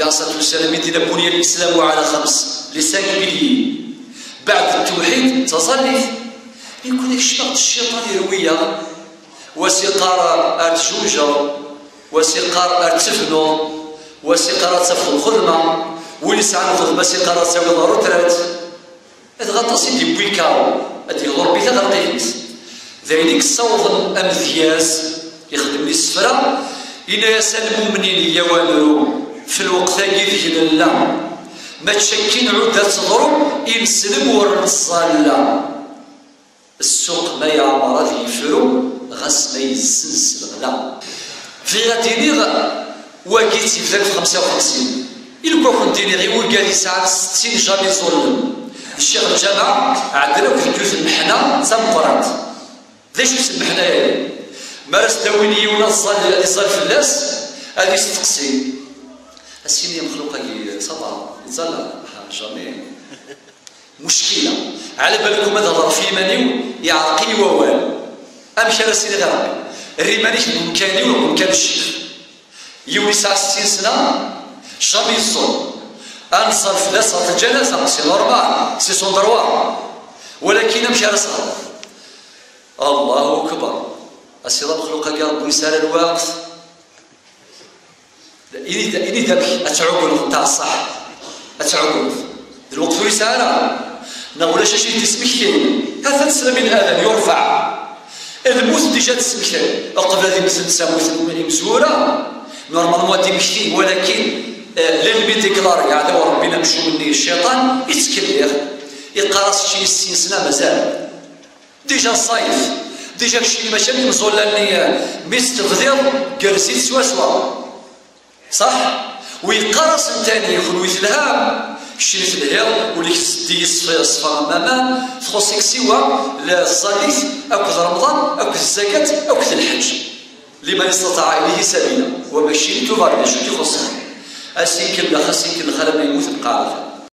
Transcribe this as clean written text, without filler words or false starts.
دراسة المسلمين ديال بني الإسلام على خمس لسان بليه. بعد التوحيد تظلت يكون الشرط الشيطان يرويها وسقارة أرجوجة وسقارة أرتفنو وسقارة تفخو الخدمة وليس عن الخدمة سقارة تاويضة رترات هذا غطاسي دي بويكاو هذه الغربي تغطيت ذلك الصوت الأمثياز يخدم لي السفرة إلا يسال المؤمنين يوامروا في الوقت يذهب الله ما تشكين عودة تضرب ينسلم ورا الصالة السوق ما يعمر هذه يفرو غاس ما يزنس الغلا في غادي واكيد تيبدا في 55 إلا كون كنت ديري غير ولكا لي ساعة 60 جامي تظلم الشيخ الجامعة عدلو في الجوز المحنة تمقرات ذا شو سمحنا يعني مارس داويني ولا الصال اللي صار في الناس هذه تستقسي السينية مخلوقة اللي صبا يتسلى جميع مشكلة على بالكم هذا الهضر في مانيو يعرقي ووال أمشي على السينية غربي الريمانيش ممكني ولا ممكن الشيخ يولي ساعة 60 سنة جامي يصوم أنصر في الناس صارت الجنازة سي نورمال سي سون دروا ولكن أمشي على صغر الله أكبر السيدة مخلوقة يا رب ويسال الوقت إني ذبح أتعقل تاع الصح أتعقل الوقت رسالة نقول شاشي تسمحين هذا تسلم من هذا يرفع الموت ديجا تسمحين قبل هذه تسموث مزورة نورمالمون تمشي ولكن للبي ديكلار يعني ربنا مشو مني الشيطان يتكلف يقارص شي 60 سنة مازال ديجا الصيف ديجا شي مشاكل مزول لاني مستغذر كرسي سواسوا صح ويقرص الثاني يخلويت الهام شريت الهير وليك تدي الصفا ماما تخصك سوا الصلاه اكد رمضان اكد الزكاه اكد الحج لمن استطاع اليه سبيلا وبشرته فارجو تخصك اسيك لا خصك الخلل يموت بقاعده